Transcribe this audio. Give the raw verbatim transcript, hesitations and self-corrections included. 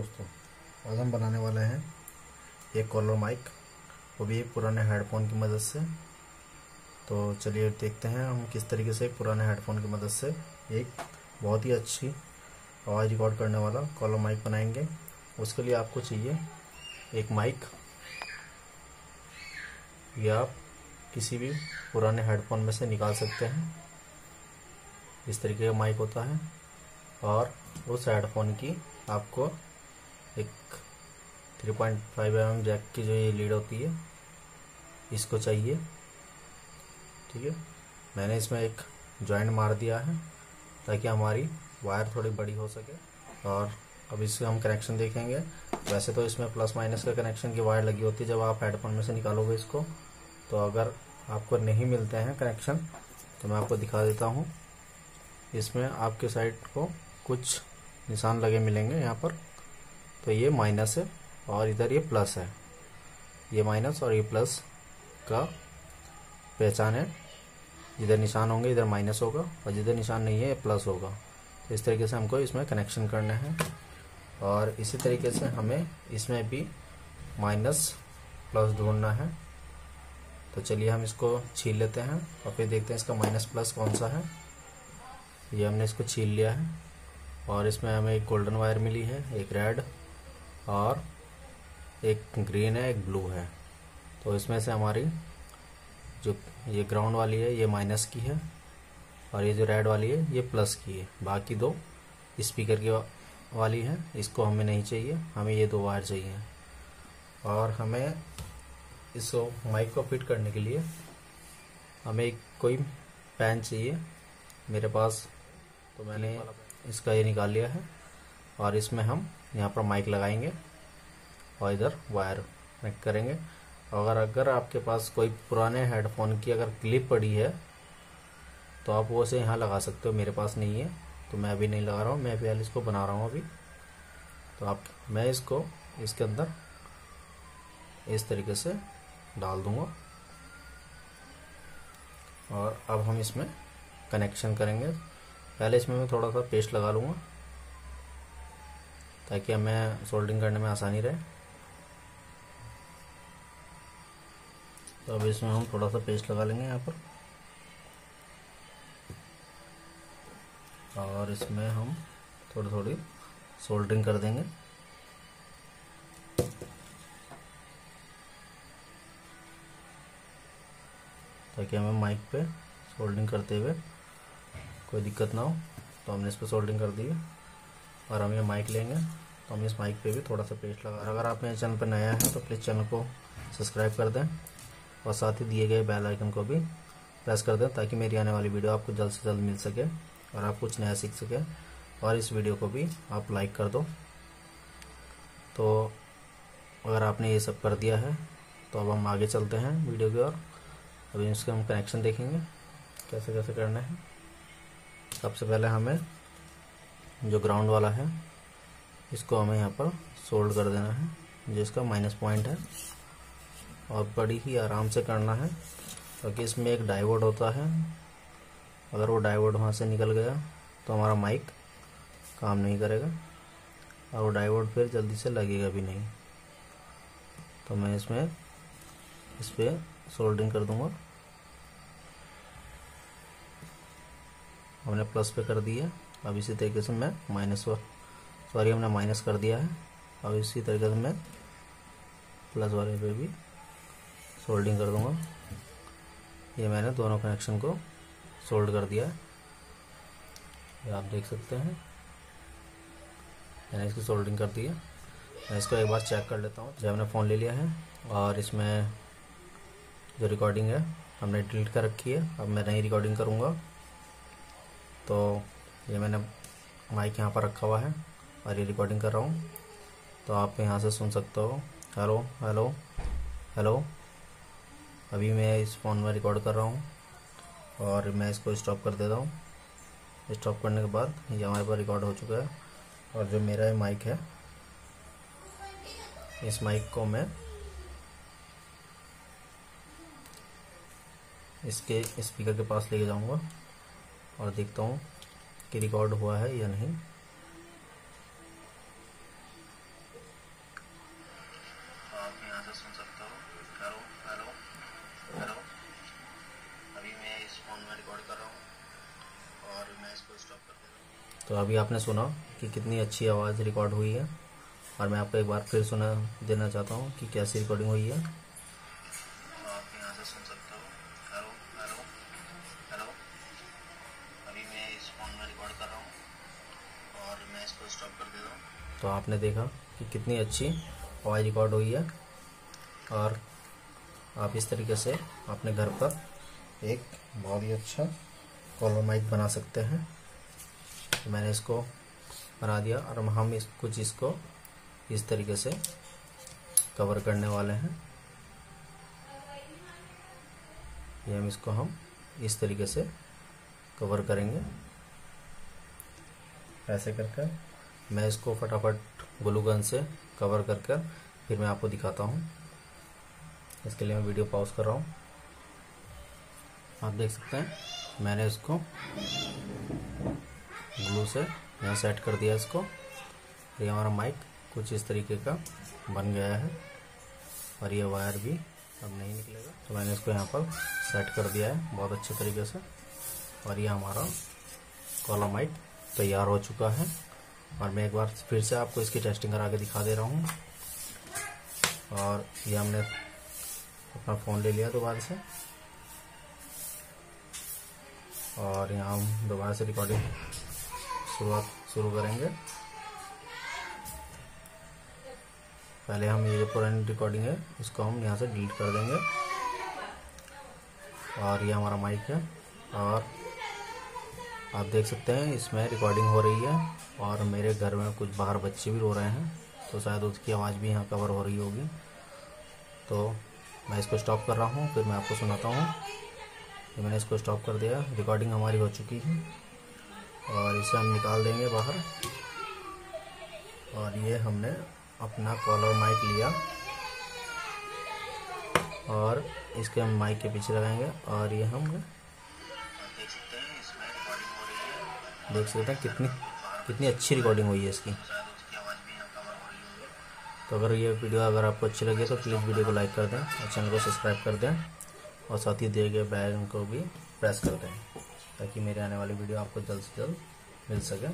दोस्तों, आज हम बनाने वाले हैं एक कॉलर माइक, वो भी एक पुराने हेडफोन की मदद से। तो चलिए देखते हैं हम किस तरीके से पुराने हेडफोन की मदद से एक बहुत ही अच्छी आवाज़ रिकॉर्ड करने वाला कॉलर माइक बनाएंगे। उसके लिए आपको चाहिए एक माइक। यह आप किसी भी पुराने हेडफोन में से निकाल सकते हैं, इस तरीके का माइक होता है। और उस हेडफोन की आपको एक three point five M M jack की जो ये लीड होती है, इसको चाहिए। ठीक है, मैंने इसमें एक जॉइंट मार दिया है ताकि हमारी वायर थोड़ी बड़ी हो सके। और अब इससे हम कनेक्शन देखेंगे। वैसे तो इसमें प्लस माइनस का कनेक्शन की वायर लगी होती है जब आप हेडफोन में से निकालोगे इसको। तो अगर आपको नहीं मिलते हैं कनेक्शन तो मैं आपको दिखा देता हूँ। इसमें आपके साइड को कुछ निशान लगे मिलेंगे यहाँ पर, तो ये माइनस है और इधर ये प्लस है। ये माइनस और ये प्लस का पहचान है। इधर निशान होंगे, इधर माइनस होगा, और जिधर निशान नहीं है ये प्लस होगा। तो इस तरीके से हमको इसमें कनेक्शन करना है। और इसी तरीके से हमें इसमें भी माइनस प्लस ढूंढना है। तो चलिए हम इसको छील लेते हैं और फिर देखते हैं इसका माइनस प्लस कौन सा है। ये हमने इसको छील लिया है और इसमें हमें एक गोल्डन वायर मिली है, एक रेड और एक ग्रीन है, एक ब्लू है। तो इसमें से हमारी जो ये ग्राउंड वाली है ये माइनस की है और ये जो रेड वाली है ये प्लस की है। बाकी दो स्पीकर की वाली है, इसको हमें नहीं चाहिए, हमें ये दो वायर चाहिए। और हमें इस माइक को फिट करने के लिए हमें कोई पैन चाहिए। मेरे पास तो मैंने इसका ये निकाल लिया है और इसमें हम यहाँ पर माइक लगाएंगे और इधर वायर कनेक्ट करेंगे। अगर अगर आपके पास कोई पुराने हेडफोन की अगर क्लिप पड़ी है तो आप वो से यहाँ लगा सकते हो। मेरे पास नहीं है तो मैं अभी नहीं लगा रहा हूँ, मैं फिलहाल इसको बना रहा हूँ अभी। तो आप मैं इसको इसके अंदर इस तरीके से डाल दूँगा और अब हम इसमें कनेक्शन करेंगे। पहले इसमें मैं थोड़ा सा पेस्ट लगा लूँगा ताकि हमें सोल्डरिंग करने में आसानी रहे। तो अब इसमें हम थोड़ा सा पेस्ट लगा लेंगे यहाँ पर और इसमें हम थोड़ी थोड़ी सोल्डरिंग कर देंगे। ताकि हमें माइक पे सोल्डरिंग करते हुए कोई दिक्कत ना हो। तो हमने इस पर सोल्डरिंग कर दी है और हम ये माइक लेंगे तो हम इस माइक पे भी थोड़ा सा पेस्ट लगा। अगर आप मेरे चैनल पर नया है तो प्लीज़ चैनल को सब्सक्राइब कर दें और साथ ही दिए गए बेल आइकन को भी प्रेस कर दें ताकि मेरी आने वाली वीडियो आपको जल्द से जल्द मिल सके और आप कुछ नया सीख सकें। और इस वीडियो को भी आप लाइक कर दो। तो अगर आपने ये सब कर दिया है तो अब हम आगे चलते हैं वीडियो की ओर। अभी इसके हम कनेक्शन देखेंगे कैसे कैसे करना है। सबसे पहले हमें जो ग्राउंड वाला है इसको हमें यहाँ पर सोल्ड कर देना है, जिसका माइनस पॉइंट है। और बड़ी ही आराम से करना है क्योंकि इसमें एक डायोड होता है। अगर वो डायोड वहाँ से निकल गया तो हमारा माइक काम नहीं करेगा और वो डायोड फिर जल्दी से लगेगा भी नहीं। तो मैं इसमें इस पर सोल्डरिंग कर दूँगा। हमने प्लस पे कर दिया। अब इसी तरीके से मैं माइनस सॉरी हमने माइनस कर दिया है। अब इसी तरीके से मैं प्लस वाले पे भी सोल्डरिंग कर दूंगा। ये मैंने दोनों कनेक्शन को सोल्ड कर दिया है, ये आप देख सकते हैं। मैंने इसकी सोल्डरिंग कर दी है। मैं इसको एक बार चेक कर लेता हूँ। जब हमने फ़ोन ले लिया है और इसमें जो रिकॉर्डिंग है हमने डिलीट कर रखी है। अब मैं नई रिकॉर्डिंग करूँगा। तो ये मैंने माइक यहाँ पर रखा हुआ है और ये रिकॉर्डिंग कर रहा हूँ। तो आप यहाँ से सुन सकते हो, हेलो हेलो हेलो। अभी मैं इस फ़ोन में रिकॉर्ड कर रहा हूँ और मैं इसको स्टॉप कर देता हूँ। स्टॉप करने के बाद ये हमारे पास रिकॉर्ड हो चुका है। और जो मेरा ये माइक है, इस माइक को मैं इसके स्पीकर के पास लेके जाऊँगा और देखता हूँ कि रिकॉर्ड हुआ है या नहीं। तो अभी आपने सुना कि कितनी अच्छी आवाज़ रिकॉर्ड हुई है, और मैं आपको एक बार फिर सुना देना चाहता हूँ कि कैसी रिकॉर्डिंग हुई है। तो आपने देखा कि कितनी अच्छी आवाज़ रिकॉर्ड हुई है, और आप इस तरीके से अपने घर पर एक बहुत ही अच्छा कॉलर माइक बना सकते हैं। तो मैंने इसको बना दिया, और हम इस कुछ इसको इस तरीके से कवर करने वाले हैं। ये हम इसको हम इस तरीके से कवर करेंगे, ऐसे करके मैं इसको फटाफट ग्लू गन से कवर कर कर फिर मैं आपको दिखाता हूँ। इसके लिए मैं वीडियो पॉज कर रहा हूँ। आप देख सकते हैं मैंने इसको ग्लू से यहाँ सेट कर दिया इसको। ये हमारा माइक कुछ इस तरीके का बन गया है, और ये वायर भी अब नहीं निकलेगा। तो मैंने इसको यहाँ पर सेट कर दिया है बहुत अच्छे तरीके से, और ये हमारा कॉलर माइक तैयार हो चुका है। और मैं एक बार फिर से आपको इसकी टेस्टिंग करा के दिखा दे रहा हूँ। और ये हमने अपना फ़ोन ले लिया दोबारा से, और यहाँ हम दोबारा से रिकॉर्डिंग शुरुआत शुरू करेंगे। पहले हम ये पुरानी रिकॉर्डिंग है इसको हम यहाँ से डिलीट कर देंगे। और ये हमारा माइक है, और आप देख सकते हैं इसमें रिकॉर्डिंग हो रही है। और मेरे घर में कुछ बाहर बच्चे भी रो रहे हैं, तो शायद उसकी आवाज़ भी यहाँ कवर हो रही होगी। तो मैं इसको स्टॉप कर रहा हूँ, फिर मैं आपको सुनाता हूँ। तो मैंने इसको स्टॉप कर दिया, रिकॉर्डिंग हमारी हो चुकी है, और इसे हम निकाल देंगे बाहर। और ये हमने अपना कॉलर माइक लिया, और इसके हम माइक के पीछे लगाएंगे। और ये हम देख सकते हैं कितनी कितनी अच्छी रिकॉर्डिंग हुई है इसकी। तो अगर ये वीडियो अगर आपको अच्छी लगे तो प्लीज़ वीडियो को लाइक कर दें, और चैनल को सब्सक्राइब कर दें, और साथ ही दिए गए बेल आइकन को भी प्रेस कर दें, ताकि मेरे आने वाली वीडियो आपको जल्द से जल्द मिल सके।